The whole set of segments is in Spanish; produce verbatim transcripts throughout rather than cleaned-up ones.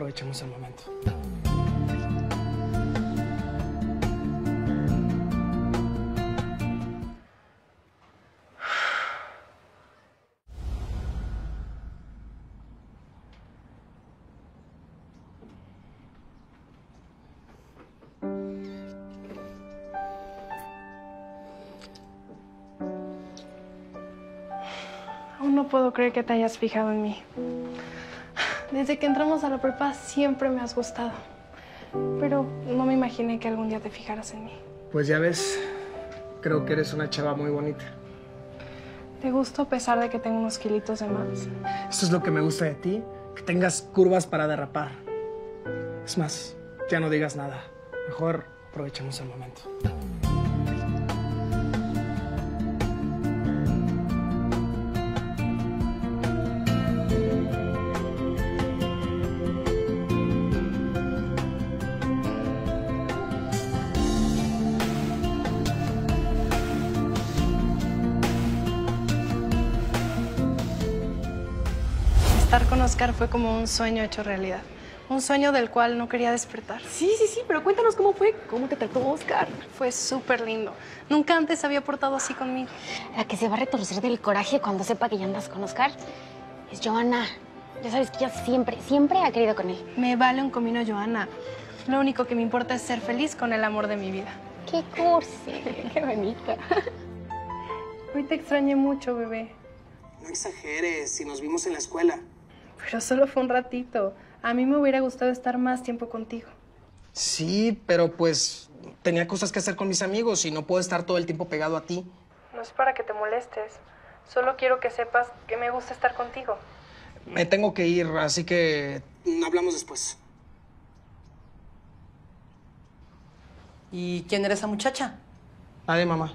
aprovechemos el momento. No puedo creer que te hayas fijado en mí. Desde que entramos a la prepa siempre me has gustado. Pero no me imaginé que algún día te fijaras en mí. Pues ya ves, creo que eres una chava muy bonita. Te gusto a pesar de que tengo unos kilitos de más. Eso es lo que me gusta de ti, que tengas curvas para derrapar. Es más, ya no digas nada. Mejor aprovechemos el momento. Estar con Oscar fue como un sueño hecho realidad. Un sueño del cual no quería despertar. Sí, sí, sí, pero cuéntanos cómo fue. ¿Cómo te trató Oscar? Fue súper lindo. Nunca antes había portado así conmigo. La que se va a retorcer del coraje cuando sepa que ya andas con Oscar es Johanna. Ya sabes que ella siempre, siempre ha querido con él. Me vale un comino, Johanna. Lo único que me importa es ser feliz con el amor de mi vida. ¡Qué cursi! ¡Qué bonita! Hoy te extrañé mucho, bebé. No exageres, si nos vimos en la escuela. Pero solo fue un ratito. A mí me hubiera gustado estar más tiempo contigo. Sí, pero pues tenía cosas que hacer con mis amigos y no puedo estar todo el tiempo pegado a ti. No es para que te molestes. Solo quiero que sepas que me gusta estar contigo. Me tengo que ir, así que... hablamos después. ¿Y quién era esa muchacha? Nadie, mamá.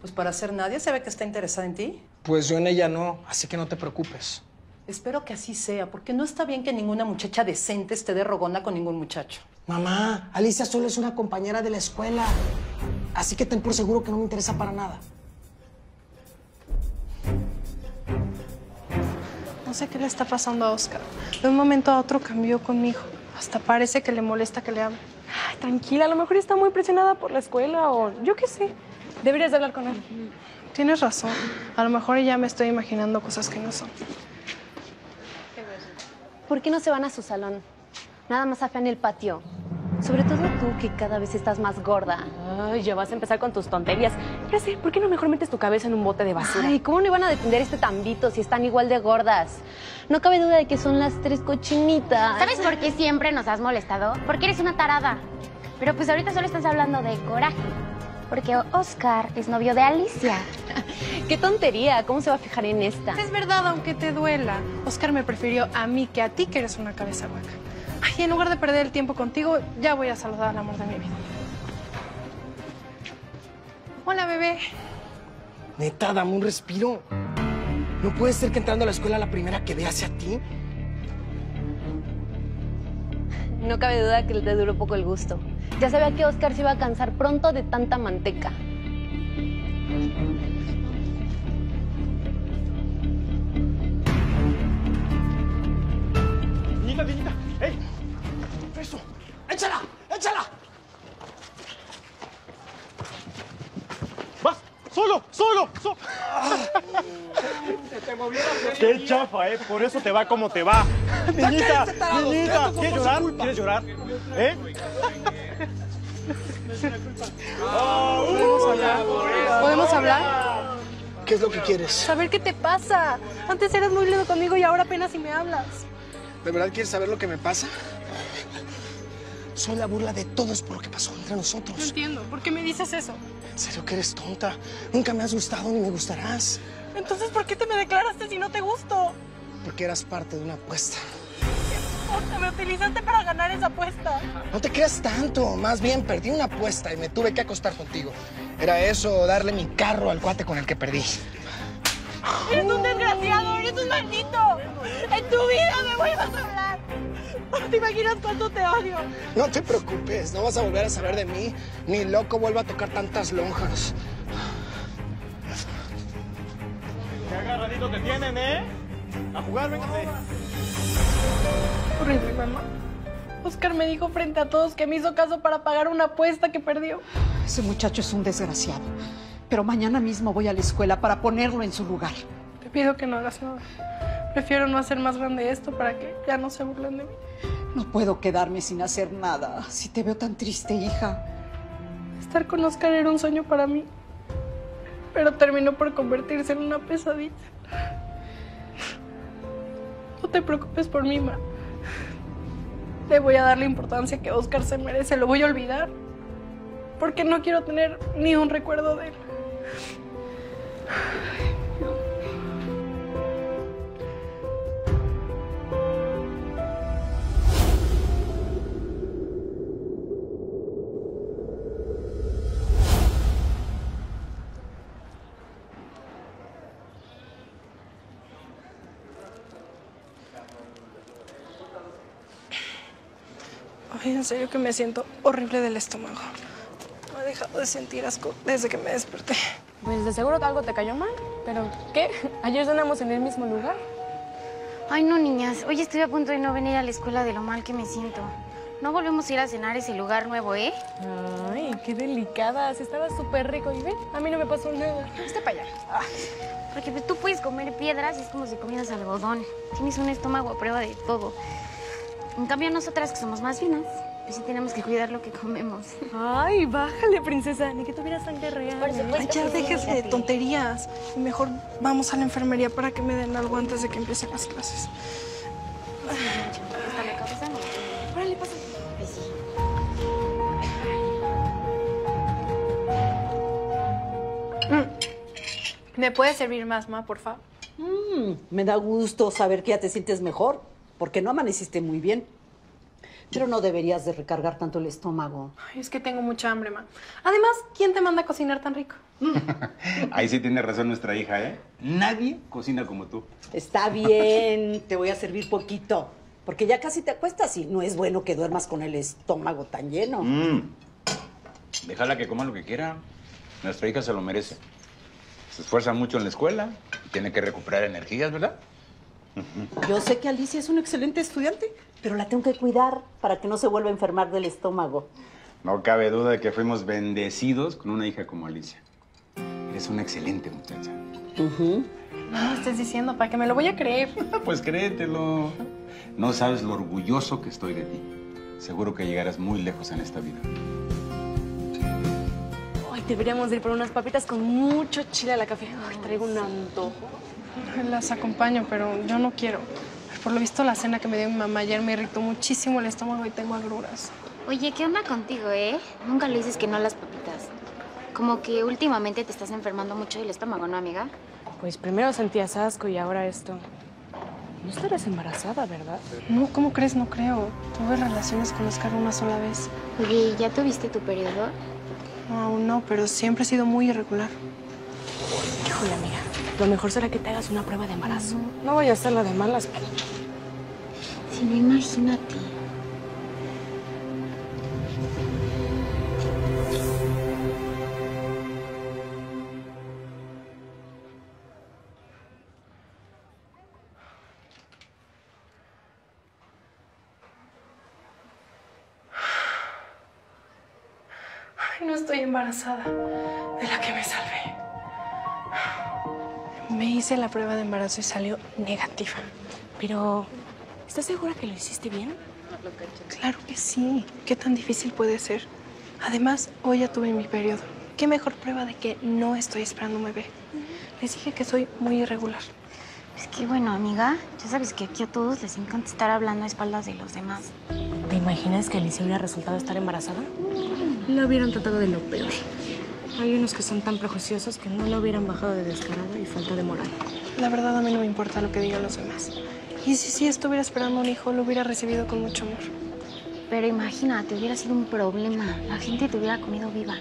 Pues para ser nadie se ve que está interesada en ti. Pues yo en ella no, así que no te preocupes. Espero que así sea, porque no está bien que ninguna muchacha decente esté de rogona con ningún muchacho. Mamá, Alicia solo es una compañera de la escuela. Así que ten por seguro que no me interesa para nada. No sé qué le está pasando a Oscar. De un momento a otro cambió conmigo. Hasta parece que le molesta que le hable. Ay, tranquila, a lo mejor está muy presionada por la escuela o yo qué sé. Deberías de hablar con él. Tienes razón. A lo mejor ya me estoy imaginando cosas que no son. ¿Por qué no se van a su salón? Nada más afean el patio. Sobre todo tú, que cada vez estás más gorda. Ay, ya vas a empezar con tus tonterías. Ya sé, ¿por qué no mejor metes tu cabeza en un bote de basura? Ay, ¿cómo no iban a defender este tambito si están igual de gordas? No cabe duda de que son las tres cochinitas. ¿Sabes por qué siempre nos has molestado? Porque eres una tarada. Pero pues ahorita solo estás hablando de coraje. Porque Oscar es novio de Alicia. ¡Qué tontería! ¿Cómo se va a fijar en esta? Es verdad, aunque te duela. Oscar me prefirió a mí que a ti, que eres una cabeza hueca. Ay, en lugar de perder el tiempo contigo, ya voy a saludar al amor de mi vida. Hola, bebé. Neta, dame un respiro. ¿No puede ser que entrando a la escuela la primera que vea sea a ti? No cabe duda que te duró poco el gusto. Ya sabía que Oscar se iba a cansar pronto de tanta manteca. Niñita, niñita, ¡ey! ¡Eso! ¡Échala! ¡Échala! ¡Vas! ¡Solo! ¡Solo! ¡Solo! Se te movió la serie. ¡Qué chafa, eh! Por eso te va como te va. ¡Niñita! ¡Niñita! ¿Quieres llorar? ¿Quieres llorar? ¿Eh? Oh, ¿Podemos hablar? ¿Podemos hablar? ¿Qué es lo que quieres? Saber qué te pasa. Antes eras muy lindo conmigo y ahora apenas si me hablas. ¿De verdad quieres saber lo que me pasa? Soy la burla de todos por lo que pasó entre nosotros. No entiendo. ¿Por qué me dices eso? ¿En serio que eres tonta? Nunca me has gustado ni me gustarás. Entonces, ¿por qué te me declaraste si no te gusto? Porque eras parte de una apuesta. Me utilizaste para ganar esa apuesta. No te creas tanto. Más bien, perdí una apuesta y me tuve que acostar contigo. Era eso, darle mi carro al cuate con el que perdí. Eres un desgraciado, eres un maldito. En tu vida me vuelvas a hablar. No te imaginas cuánto te odio. No te preocupes, no vas a volver a saber de mí. Ni loco vuelvo a tocar tantas lonjas. Qué agarradito te tienen, ¿eh? A jugar, véngase. Horrible, mamá. Oscar me dijo frente a todos que me hizo caso para pagar una apuesta que perdió. Ese muchacho es un desgraciado, pero mañana mismo voy a la escuela para ponerlo en su lugar. Te pido que no hagas nada. Prefiero no hacer más grande esto para que ya no se burlen de mí. No puedo quedarme sin hacer nada. Si te veo tan triste, hija. Estar con Oscar era un sueño para mí, pero terminó por convertirse en una pesadilla. No te preocupes por mí, ma. Le voy a dar la importancia que Oscar se merece. Lo voy a olvidar, porque no quiero tener ni un recuerdo de él. Ay, en serio que me siento horrible del estómago. No he dejado de sentir asco desde que me desperté. Pues de seguro algo te cayó mal, pero ¿qué? Ayer cenamos en el mismo lugar. Ay, no, niñas. Hoy estoy a punto de no venir a la escuela de lo mal que me siento. No volvemos a ir a cenar a ese lugar nuevo, ¿eh? Ay, qué delicadas. Estaba súper rico. Y ven, a mí no me pasó nada. Está para allá. Ay. Porque tú puedes comer piedras y es como si comieras algodón. Tienes un estómago a prueba de todo. En cambio, nosotras que somos más finas, pues sí tenemos que cuidar lo que comemos. Ay, bájale, princesa, ni que tuviera sangre real. Por supuesto. Ay, ya déjese de tonterías. Y mejor vamos a la enfermería para que me den algo antes de que empiecen las clases. Sí, está la cabeza, ¿no? Órale, pasa. Pues sí. Mm. ¿Me puedes servir más, ma, por favor? Mm, me da gusto saber que ya te sientes mejor. Porque no amaneciste muy bien. Pero no deberías de recargar tanto el estómago. Ay, es que tengo mucha hambre, ma. Además, ¿quién te manda a cocinar tan rico? Ahí sí tiene razón nuestra hija, ¿eh? Nadie cocina como tú. Está bien, te voy a servir poquito. Porque ya casi te acuestas y no es bueno que duermas con el estómago tan lleno. Mm. Déjala que coma lo que quiera. Nuestra hija se lo merece. Se esfuerza mucho en la escuela. Tiene que recuperar energías, ¿verdad? Yo sé que Alicia es una excelente estudiante, pero la tengo que cuidar para que no se vuelva a enfermar del estómago. No cabe duda de que fuimos bendecidos con una hija como Alicia. Eres una excelente muchacha. Uh-huh. No me estés diciendo, para que me lo voy a creer. Pues créetelo. No sabes lo orgulloso que estoy de ti. Seguro que llegarás muy lejos en esta vida. Ay, deberíamos de ir por unas papitas con mucho chile a la café. Ay, traigo un antojo. Las acompaño, pero yo no quiero. Por lo visto, la cena que me dio mi mamá ayer me irritó muchísimo el estómago y tengo agruras. Oye, ¿qué onda contigo, eh? Nunca le dices que no a las papitas. Como que últimamente te estás enfermando mucho del estómago, ¿no, amiga? Pues primero sentías asco y ahora esto. No estarás embarazada, ¿verdad? No, ¿cómo crees? No creo. Tuve relaciones con Oscar una sola vez. Oye, ¿ya tuviste tu periodo? No, aún no, pero siempre he sido muy irregular. Híjole, amiga. Lo mejor será que te hagas una prueba de embarazo. No, no voy a hacerla de malas, pero... Si no, imagínate. Ay, no estoy embarazada de la que me salvé. Me hice la prueba de embarazo y salió negativa. Pero, ¿estás segura que lo hiciste bien? Claro que sí. ¿Qué tan difícil puede ser? Además, hoy ya tuve mi periodo. ¿Qué mejor prueba de que no estoy esperando un bebé? Uh-huh. Les dije que soy muy irregular. Pues qué bueno, amiga. Ya sabes que aquí a todos les encanta estar hablando a espaldas de los demás. ¿Te imaginas que Alicia hubiera resultado estar embarazada? Mm. La hubieran tratado de lo peor. Hay unos que son tan prejuiciosos que no la hubieran bajado de descarada y falta de moral. La verdad, a mí no me importa lo que digan los demás. Y si sí estuviera esperando a un hijo, lo hubiera recibido con mucho amor. Pero imagínate, hubiera sido un problema. La gente te hubiera comido viva.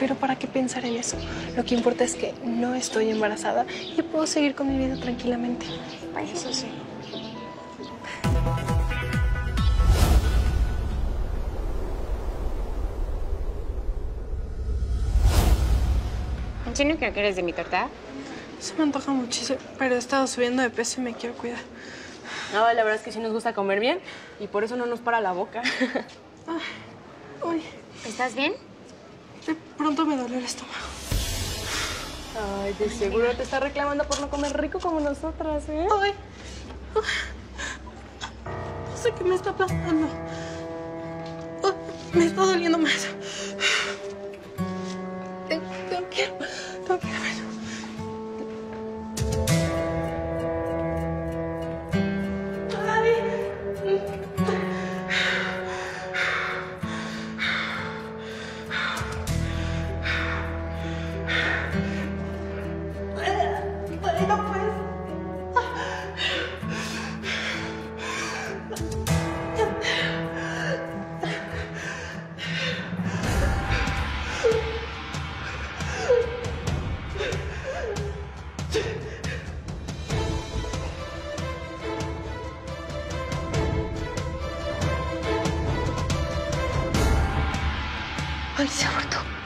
Pero ¿para qué pensar en eso? Lo que importa es que no estoy embarazada y puedo seguir con mi vida tranquilamente. Eso sí. ¿En serio que no quieres de mi torta? Se me antoja muchísimo, pero he estado subiendo de peso y me quiero cuidar. No, la verdad es que sí nos gusta comer bien y por eso no nos para la boca. Ay, uy. ¿Estás bien? De pronto me dolió el estómago. Ay, de seguro te está reclamando por no comer rico como nosotras, ¿eh? Ay. No sé qué me está aplastando. Me está doliendo más. Tengo que ir. Tengo que ir. Alicia abortó.